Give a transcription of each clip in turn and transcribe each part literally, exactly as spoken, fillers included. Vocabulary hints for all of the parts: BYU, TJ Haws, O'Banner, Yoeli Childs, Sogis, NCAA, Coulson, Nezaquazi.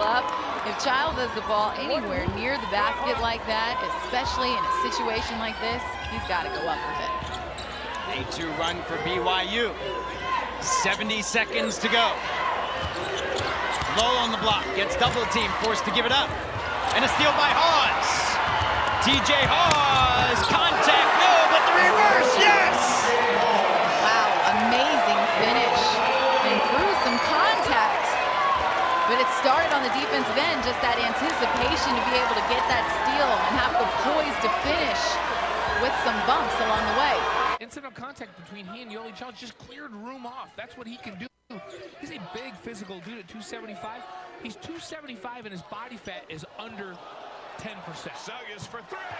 Up. If Childs has the ball anywhere near the basket like that, especially in a situation like this, he's got to go up with it. A two run for B Y U. seventy seconds to go. Low on the block, gets double team, forced to give it up. And a steal by Haws. T J Haws, contact, no, but the reverse, yes! Wow, amazing finish. And through some contact. But it started on the defensive end, just that anticipation to be able to get that steal and have the poise to finish with some bumps along the way. Incidental contact between he and Yoeli Childs just cleared room off. That's what he can do. He's a big physical dude at two seventy-five. He's two seventy-five and his body fat is under ten percent. Sogis for three.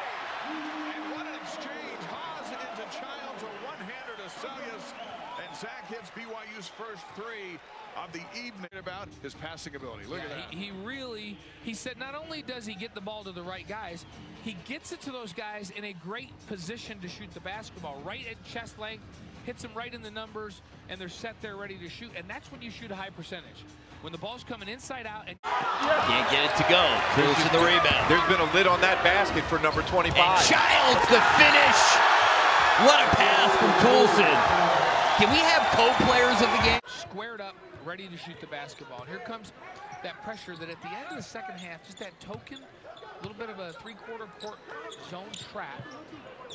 And what an exchange. Haws into Childs, a one-hander to Sogis. And Zach hits B Y U's first three of the evening. About his passing ability. Look yeah, at that. He, he really, he said not only does he get the ball to the right guys, he gets it to those guys in a great position to shoot the basketball. Right at chest length, hits them right in the numbers, and they're set there ready to shoot. And that's when you shoot a high percentage. When the ball's coming inside out and can't get it to go. Coulson the rebound. There's been a lid on that basket for number twenty-five. And Childs the finish. What a pass from Coulson. Can we have co-players of the game? Squared up, ready to shoot the basketball. And here comes that pressure that at the end of the second half, just that token, a little bit of a three-quarter court zone trap,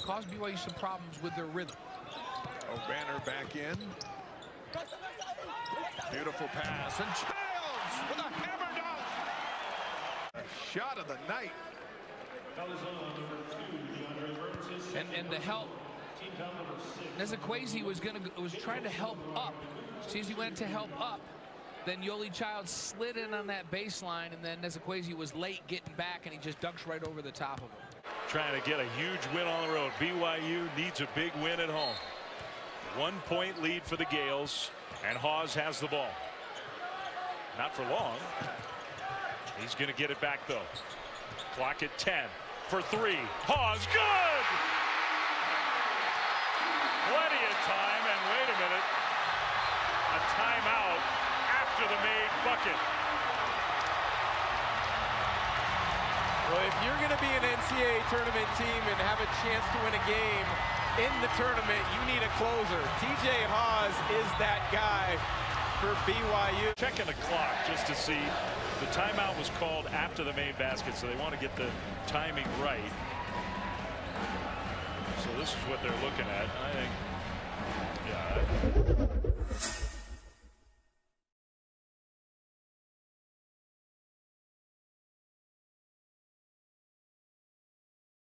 caused B Y U some problems with their rhythm. O'Banner back in. Beautiful pass. And Childs with a hammer dunk. A shot of the night. And, and the help. Nezaquazi was gonna was trying to help up. As soon as he went to help up, then Yoeli Childs slid in on that baseline, and then Nezaquazi was late getting back, and he just ducks right over the top of him. Trying to get a huge win on the road. B Y U needs a big win at home. One-point lead for the Gales, and Haws has the ball. Not for long. He's gonna get it back though. Clock at ten for three. Haws, good. Plenty of time, and wait a minute, a timeout after the made bucket. Well, if you're going to be an N C double A tournament team and have a chance to win a game in the tournament, you need a closer. T J Haws is that guy for B Y U. Checking the clock just to see. The timeout was called after the main basket, so they want to get the timing right. So this is what they're looking at. I think, yeah.